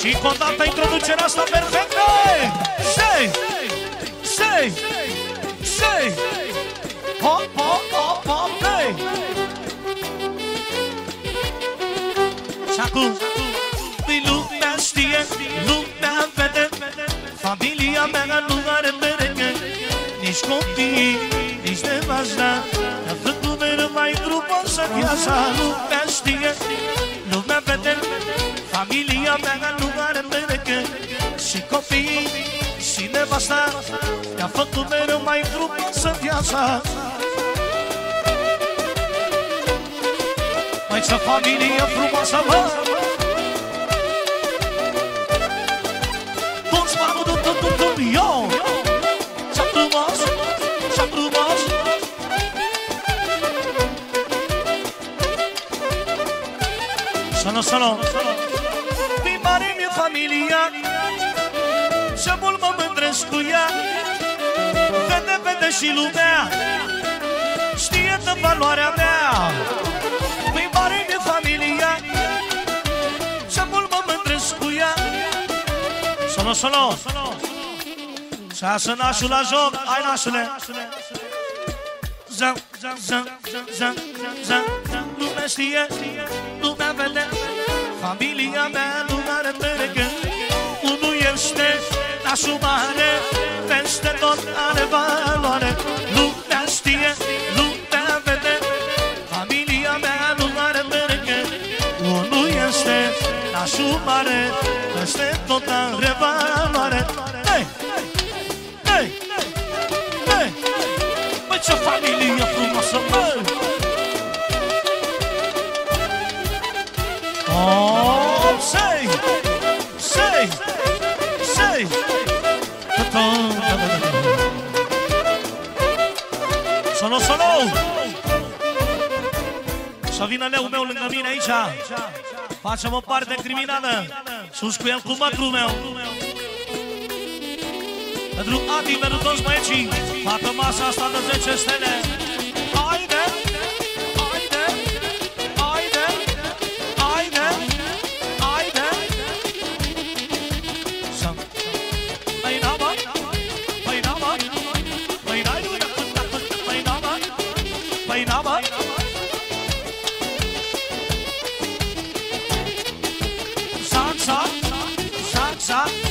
Și condată introducerea asta perfectă! Sei! Sei! Sei! Hop, hop, hop, hop, sei! Și acum lumea știe, lumea vede, familia mea nu are pereche, nici copii, nici nevasta, dar făcut mereu mai grupoasă viața. Lumea știe, lumea vede, familia mea nu are pereche, și copii, și nevasta, dar făcut mereu mai grupoasă viața. Mai ce familie frumoasă, mă! Yo! Ce frumos! Ce frumos! Solo, solo! Mi mare mi-e familia, ce mult mă mândresc cu ea. Vede, vede și lumea, știe de valoarea mea. Mi mare mi-e familia, ce mult mă mândresc cu ea. Solo, solo! Lasă nașul la joc, hai nașule! Zăm, zăm, zăm, zăm, zăm, zăm. Lumea știe, lumea vede, familia mea nu are pereche. Unul este nașul mare, peste tot are valoare. Lumea știe, lumea vede, familia mea nu are pereche. Unul este nașul mare, peste tot are valoare. Ce familie frumoasă, mă! Oh, sei! Sei! Sei! Solo, solo! Să vină leul meu lângă mine aici! Facem o parte criminală! Sus cu el cu mătrul meu! Pentru Adi, pentru toți băieții, toată masa asta de 10 stele. Haide, haide, haide, haide, haide. Să-mi... Păi n-am bani, păi n-am bani, păi n-ai luat, păi n-am bani, păi n-am bani. Sac, sac, sac, sac.